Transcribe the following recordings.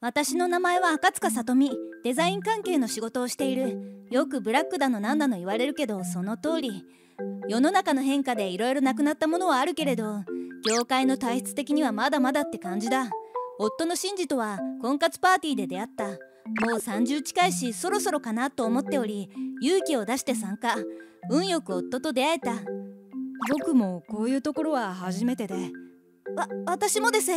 私の名前は赤塚さとみ。デザイン関係の仕事をしている。よくブラックだのなんだの言われるけど、その通り。世の中の変化でいろいろなくなったものはあるけれど、業界の体質的にはまだまだって感じだ。夫の真治とは婚活パーティーで出会った。もう30近いし、そろそろかなと思っており、勇気を出して参加。運よく夫と出会えた。僕もこういうところは初めてで。私もです。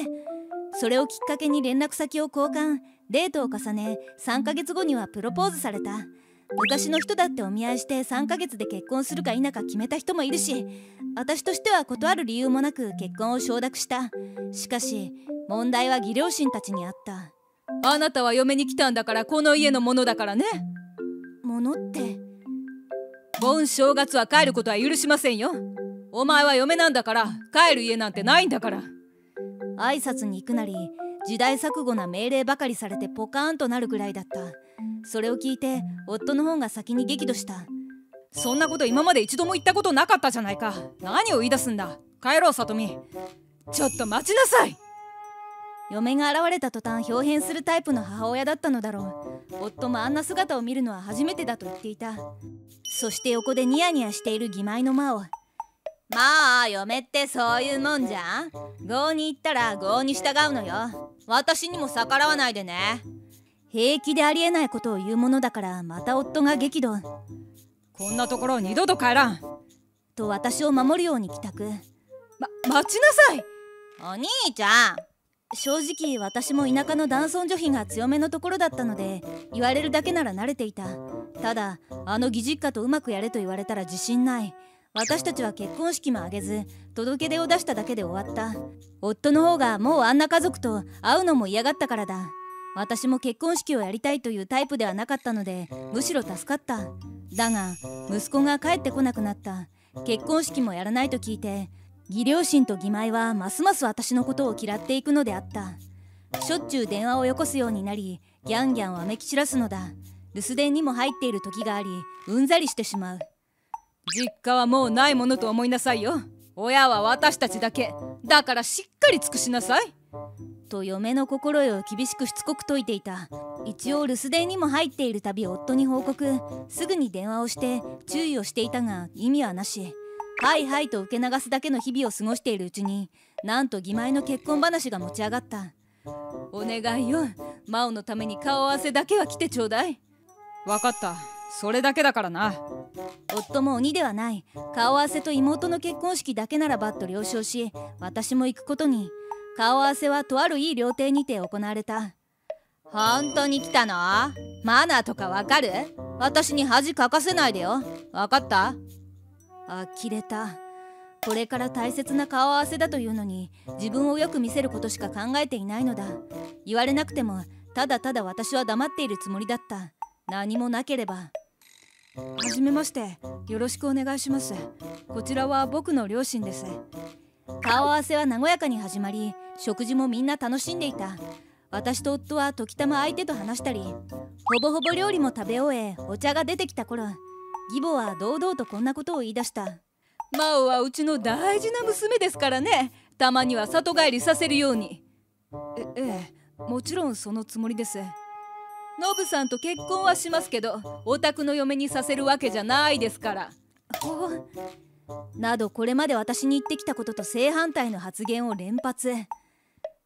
それをきっかけに連絡先を交換、デートを重ね、3ヶ月後にはプロポーズされた。昔の人だってお見合いして3ヶ月で結婚するか否か決めた人もいるし、私としては断る理由もなく結婚を承諾した。しかし問題は義両親たちにあった。あなたは嫁に来たんだから、この家のものだからね。ものって盆正月は帰ることは許しませんよ。お前は嫁なんだから、帰る家なんてないんだから。挨拶に行くなり、時代錯誤な命令ばかりされてポカーンとなるぐらいだった。それを聞いて夫の方が先に激怒した。そんなこと今まで一度も言ったことなかったじゃないか。何を言い出すんだ。帰ろうさとみ。ちょっと待ちなさい。嫁が現れた途端、豹変するタイプの母親だったのだろう。夫もあんな姿を見るのは初めてだと言っていた。そして横でニヤニヤしている義妹の間を。まあ嫁ってそういうもんじゃん。郷に行ったら郷に従うのよ。私にも逆らわないでね。平気でありえないことを言うものだから、また夫が激怒。こんなところ二度と帰らんと私を守るように帰宅。待ちなさいお兄ちゃん。正直私も田舎の男尊女卑が強めのところだったので、言われるだけなら慣れていた。ただあの義実家とうまくやれと言われたら自信ない。私たちは結婚式も挙げず、届け出を出しただけで終わった。夫の方がもうあんな家族と会うのも嫌がったからだ。私も結婚式をやりたいというタイプではなかったので、むしろ助かった。だが息子が帰ってこなくなった。結婚式もやらないと聞いて、義両親と義妹はますます私のことを嫌っていくのであった。しょっちゅう電話をよこすようになり、ギャンギャンわめき散らすのだ。留守電にも入っている時があり、うんざりしてしまう。実家はもうないものと思いなさいよ。親は私たちだけだから、しっかり尽くしなさいと嫁の心得を厳しくしつこく説いていた。一応留守電にも入っているたび夫に報告。すぐに電話をして注意をしていたが意味はなし。はいはいと受け流すだけの日々を過ごしているうちに、なんと義妹の結婚話が持ち上がった。お願いよ、真央のために顔合わせだけは来てちょうだい。わかった、それだけだからな。夫も鬼ではない。顔合わせと妹の結婚式だけならばと了承し、私も行くことに。顔合わせはとあるいい料亭にて行われた。本当に来たの？マナーとかわかる？私に恥かかせないでよ。わかった？呆れた。これから大切な顔合わせだというのに、自分をよく見せることしか考えていないのだ。言われなくても、ただただ私は黙っているつもりだった。何もなければ。はじめまして、よろしくお願いします。こちらは僕の両親です。顔合わせは和やかに始まり、食事もみんな楽しんでいた。私と夫は時たま相手と話したり、ほぼほぼ料理も食べ終え、お茶が出てきた頃、義母は堂々とこんなことを言い出した。真央はうちの大事な娘ですからね。たまには里帰りさせるように。ええ、もちろんそのつもりです。ノブさんと結婚はしますけど、お宅の嫁にさせるわけじゃないですから。など、これまで私に言ってきたことと正反対の発言を連発。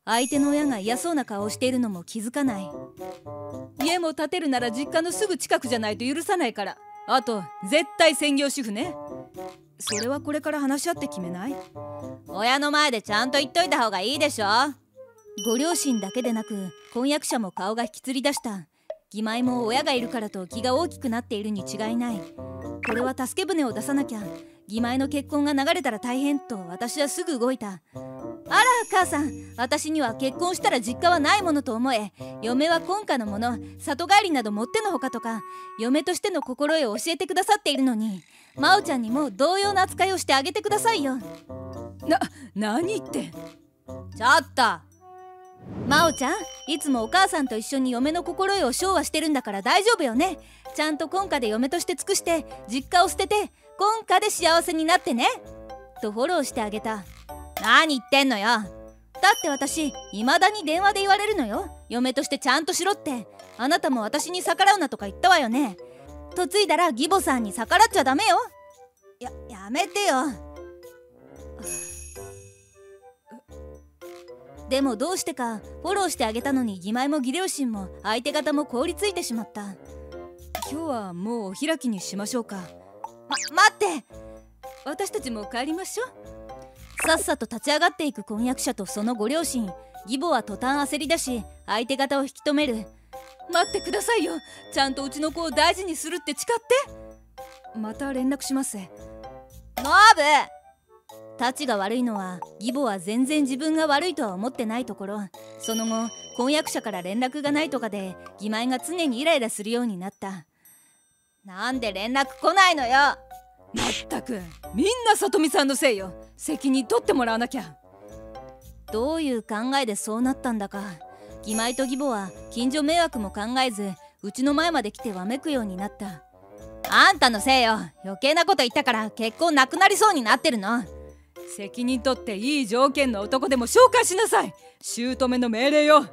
相手の親が嫌そうな顔をしているのも気づかない。家も建てるなら実家のすぐ近くじゃないと許さないから。あと、絶対専業主婦ね。それはこれから話し合って決めない？親の前でちゃんと言っといた方がいいでしょ。ご両親だけでなく、婚約者も顔が引きつり出した。義妹も親がいるからと気が大きくなっているに違いない。これは助け舟を出さなきゃ、義妹の結婚が流れたら大変と私はすぐ動いた。あら母さん、私には結婚したら実家はないものと思え、嫁は婚家のもの、里帰りなどもってのほかとか嫁としての心得を教えてくださっているのに、真央ちゃんにも同様な扱いをしてあげてくださいよ。何言ってちょっと真央ちゃん、いつもお母さんと一緒に嫁の心得を唱和してるんだから大丈夫よね。ちゃんと婚家で嫁として尽くして、実家を捨てて婚家で幸せになってねとフォローしてあげた。何言ってんのよ。だって私いまだに電話で言われるのよ。嫁としてちゃんとしろって。あなたも私に逆らうなとか言ったわよね。嫁いだら義母さんに逆らっちゃダメよ。やめてよ。でもどうしてかフォローしてあげたのに義妹も義両親も相手方も凍りついてしまった。今日はもうお開きにしましょうか。待って、私たちも帰りましょう。さっさと立ち上がっていく婚約者とそのご両親。義母は途端焦りだし相手方を引き止める。待ってくださいよ、ちゃんとうちの子を大事にするって誓って。また連絡します。ノブ、たちが悪いのは義母は全然自分が悪いとは思ってないところ。その後婚約者から連絡がないとかで義妹が常にイライラするようになった。なんで連絡来ないのよ。まったくみんなさとみさんのせいよ。責任取ってもらわなきゃ。どういう考えでそうなったんだか。義妹と義母は近所迷惑も考えずうちの前まで来てわめくようになった。あんたのせいよ、余計なこと言ったから結婚なくなりそうになってるの。責任取っていい条件の男でも紹介しなさい、姑の命令よ。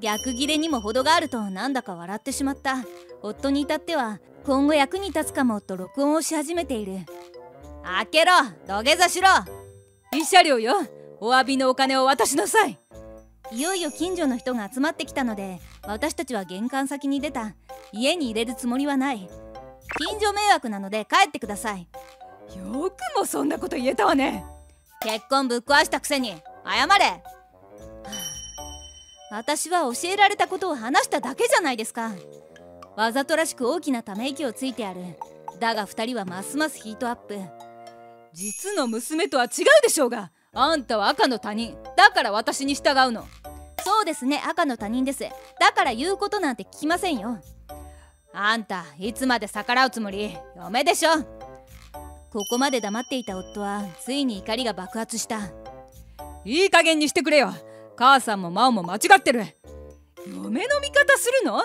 逆ギレにも程があるとなんだか笑ってしまった。夫に至っては今後役に立つかもと録音をし始めている。開けろ、土下座しろ。慰謝料よ、お詫びのお金を渡しなさい。いよいよ近所の人が集まってきたので私たちは玄関先に出た。家に入れるつもりはない。近所迷惑なので帰ってください。よくもそんなこと言えたわね。結婚ぶっ壊したくせに謝れ。私は教えられたことを話しただけじゃないですか。わざとらしく大きなため息をついてある。だが2人はますますヒートアップ。実の娘とは違うでしょうが。あんたは赤の他人だから私に従うの。そうですね、赤の他人です。だから言うことなんて聞きませんよ。あんたいつまで逆らうつもり、嫁でしょ。ここまで黙っていた夫はついに怒りが爆発した。いい加減にしてくれよ。母さんも真央も間違ってる。嫁の味方するの？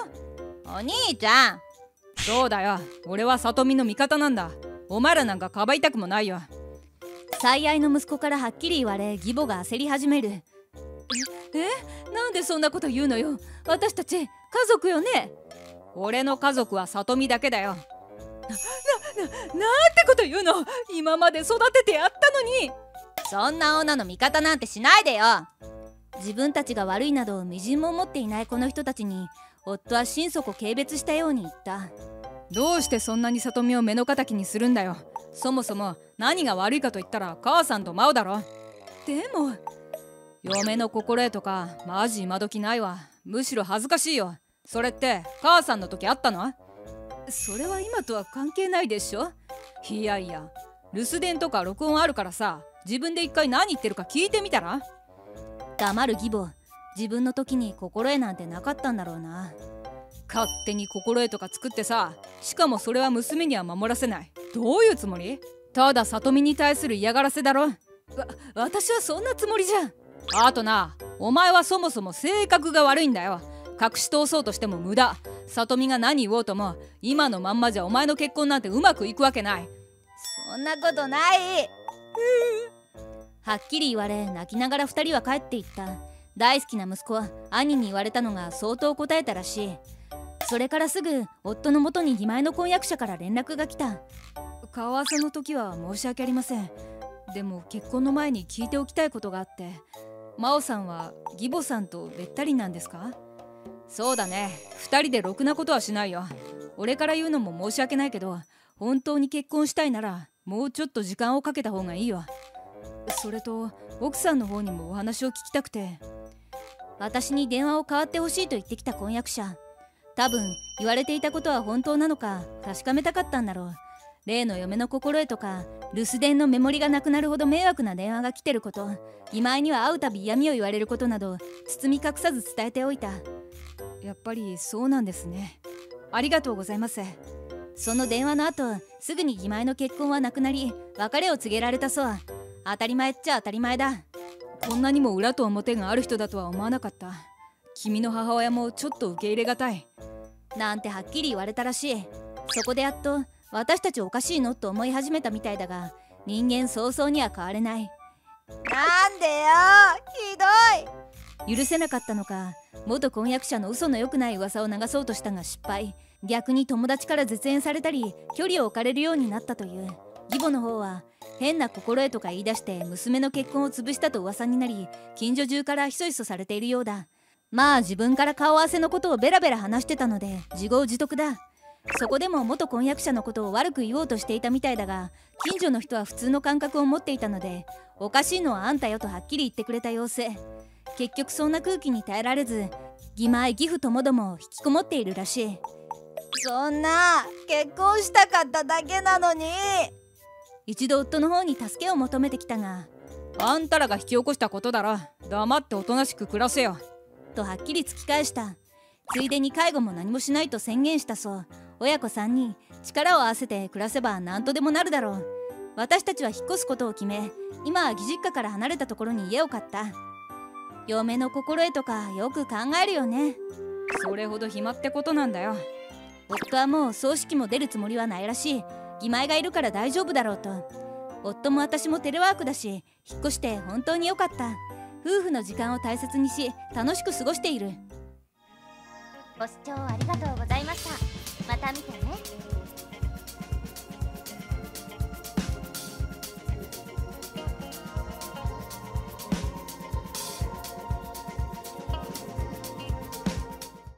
お兄ちゃん。そうだよ、俺は里美の味方なんだ。お前らなんかかばいたくもないよ。最愛の息子からはっきり言われ義母が焦り始める。なんでそんなこと言うのよ。私たち家族よね。俺の家族は里美だけだよ。なんてこと言うの。今まで育ててやったのに。そんな女の味方なんてしないでよ。自分たちが悪いなどみじんも思っていないこの人たちに夫は心底軽蔑したように言った。どうしてそんなに里美を目の敵にするんだよ。そもそも何が悪いかと言ったら母さんと真央だろ。でも嫁の心得とかマジ今時ないわ。むしろ恥ずかしいよ。それって母さんの時あったの？それは今とは関係ないでしょ。いやいや、留守電とか録音あるからさ、自分で一回何言ってるか聞いてみたら。黙る義母、自分の時に心得なんてなかったんだろうな。勝手に心得とか作ってさ、しかもそれは娘には守らせない。どういうつもり？ただ里美に対する嫌がらせだろ。私はそんなつもりじゃん。あとな、お前はそもそも性格が悪いんだよ。隠し通そうとしても無駄。里美が何言おうとも今のまんまじゃお前の結婚なんてうまくいくわけない。そんなことない。はっきり言われ泣きながら2人は帰っていった。大好きな息子は兄に言われたのが相当答えたらしい。それからすぐ夫の元に義妹の婚約者から連絡が来た。顔合わせの時は申し訳ありません。でも結婚の前に聞いておきたいことがあって。真央さんは義母さんとべったりなんですか？そうだね、2人でろくなことはしないよ。俺から言うのも申し訳ないけど、本当に結婚したいならもうちょっと時間をかけた方がいいよ。それと奥さんの方にもお話を聞きたくて。私に電話を代わってほしいと言ってきた婚約者。多分言われていたことは本当なのか確かめたかったんだろう。例の嫁の心得とか留守電のメモリがなくなるほど迷惑な電話が来てること、義妹には会うたび嫌味を言われることなど包み隠さず伝えておいた。やっぱりそうなんですね。ありがとうございます。その電話の後すぐに義妹の結婚はなくなり別れを告げられたそう。当たり前っちゃ当たり前だ。こんなにも裏と表がある人だとは思わなかった。君の母親もちょっと受け入れがたいなんてはっきり言われたらしい。そこでやっと私たちおかしいのと思い始めたみたいだが、人間早々には変われない。なんなんでよ、ひどい。許せなかったのか、元婚約者の嘘の良くない噂を流そうとしたが失敗。逆に友達から絶縁されたり距離を置かれるようになったという。義母の方は変な心得とか言い出して娘の結婚を潰したと噂になり、近所中からひそひそされているようだ。まあ自分から顔合わせのことをベラベラ話してたので自業自得だ。そこでも元婚約者のことを悪く言おうとしていたみたいだが、近所の人は普通の感覚を持っていたので、おかしいのはあんたよとはっきり言ってくれた様子。結局そんな空気に耐えられず、義妹義父ともども引きこもっているらしい。そんな結婚したかっただけなのに。一度夫の方に助けを求めてきたが、あんたらが引き起こしたことだろ、黙っておとなしく暮らせよとはっきり突き返した。ついでに介護も何もしないと宣言したそう。親子3人力を合わせて暮らせば何とでもなるだろう。私たちは引っ越すことを決め、今は義実家から離れたところに家を買った。嫁の心得とかよく考えるよね。それほど暇ってことなんだよ。夫はもう葬式も出るつもりはないらしい。義妹がいるから大丈夫だろうと。夫も私もテレワークだし、引っ越して本当によかった。夫婦の時間を大切にし楽しく過ごしている。ご視聴ありがとうございました。また見てね。